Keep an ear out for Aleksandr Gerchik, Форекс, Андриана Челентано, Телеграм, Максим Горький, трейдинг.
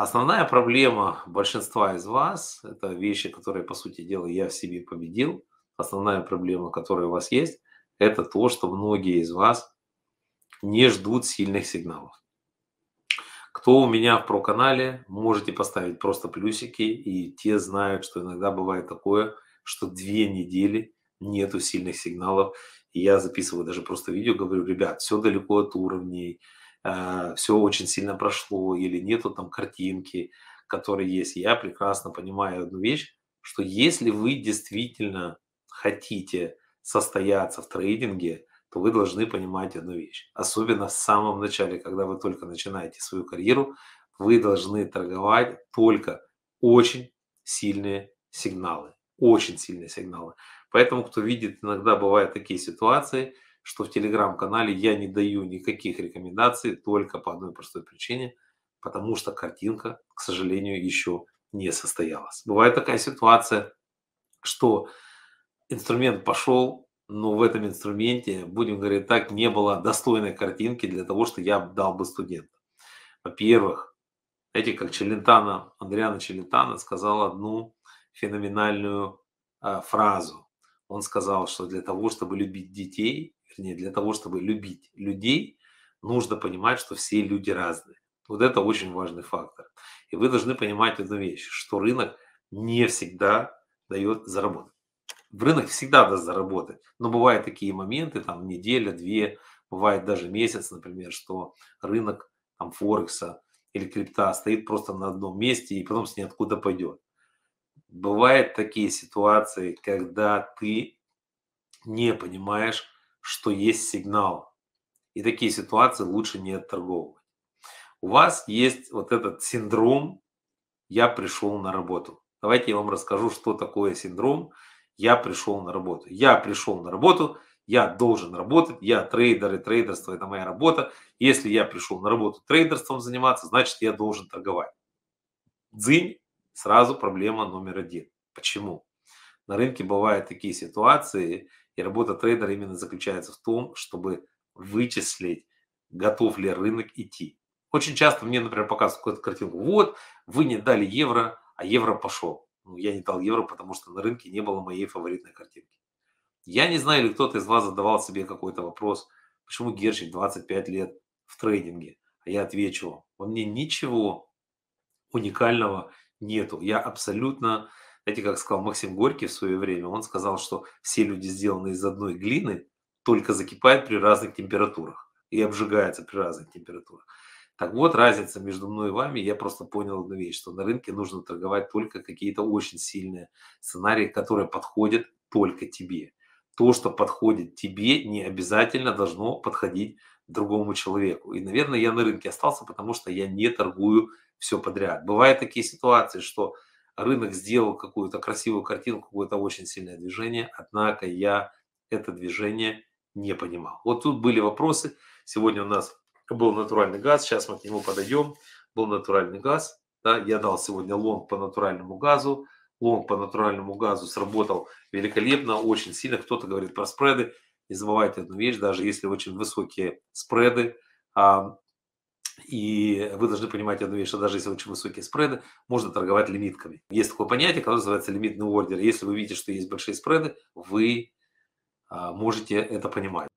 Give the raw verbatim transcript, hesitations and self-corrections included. Основная проблема большинства из вас – это вещи, которые, по сути дела, я в себе победил. Основная проблема, которая у вас есть, это то, что многие из вас не ждут сильных сигналов. Кто у меня в проканале, можете поставить просто плюсики, и те знают, что иногда бывает такое, что две недели нету сильных сигналов. И я записываю даже просто видео, говорю, ребят, все далеко от уровней, э, все очень сильно прошло, или нету там картинки, которые есть. Я прекрасно понимаю одну вещь, что если вы действительно хотите состояться в трейдинге, то вы должны понимать одну вещь. Особенно в самом начале, когда вы только начинаете свою карьеру, вы должны торговать только очень сильные сигналы. Очень сильные сигналы. Поэтому, кто видит, иногда бывают такие ситуации, что в телеграм-канале я не даю никаких рекомендаций только по одной простой причине, потому что картинка, к сожалению, еще не состоялась. Бывает такая ситуация, что инструмент пошел, но в этом инструменте, будем говорить так, не было достойной картинки для того, что я дал бы студенту. Во-первых, знаете, как Челентано, Андриана Челентано сказал одну феноменальную а, фразу. Он сказал, что для того, чтобы любить детей, вернее, для того, чтобы любить людей, нужно понимать, что все люди разные. Вот это очень важный фактор. И вы должны понимать одну вещь, что рынок не всегда дает заработать. В рынок всегда даст заработать, но бывают такие моменты, там неделя, две, бывает даже месяц, например, что рынок там Форекса или крипта стоит просто на одном месте и потом с ниоткуда пойдет. Бывают такие ситуации, когда ты не понимаешь, что есть сигнал, и такие ситуации лучше не отторговывать. У вас есть вот этот синдром «я пришел на работу». Давайте я вам расскажу, что такое синдром. Я пришел на работу, я пришел на работу, я должен работать, я трейдер, и трейдерство – это моя работа. Если я пришел на работу трейдерством заниматься, значит, я должен торговать. Дзынь, сразу проблема номер один. Почему? На рынке бывают такие ситуации, и работа трейдера именно заключается в том, чтобы вычислить, готов ли рынок идти. Очень часто мне, например, показывают какую-то картинку. Вот, вы не дали евро, а евро пошел. Я не дал евро, потому что на рынке не было моей фаворитной картинки. Я не знаю, или кто-то из вас задавал себе какой-то вопрос, почему Герчик двадцать пять лет в трейдинге. А я отвечу вам, во мне ничего уникального нету. Я абсолютно, знаете, как сказал Максим Горький в свое время, он сказал, что все люди сделаны из одной глины, только закипают при разных температурах и обжигаются при разных температурах. Так вот, разница между мной и вами, я просто понял одну вещь, что на рынке нужно торговать только какие-то очень сильные сценарии, которые подходят только тебе. То, что подходит тебе, не обязательно должно подходить другому человеку. И, наверное, я на рынке остался, потому что я не торгую все подряд. Бывают такие ситуации, что рынок сделал какую-то красивую картинку, какое-то очень сильное движение, однако я это движение не понимал. Вот тут были вопросы. Сегодня у нас... Был натуральный газ, сейчас мы к нему подойдем. Был натуральный газ, да, я дал сегодня лонг по натуральному газу. Лонг по натуральному газу сработал великолепно, очень сильно. Кто-то говорит про спреды. Не забывайте одну вещь, даже если очень высокие спреды, а, и вы должны понимать одну вещь, что даже если очень высокие спреды, можно торговать лимитками. Есть такое понятие, которое называется лимитный ордер. Если вы видите, что есть большие спреды, вы а, можете это понимать.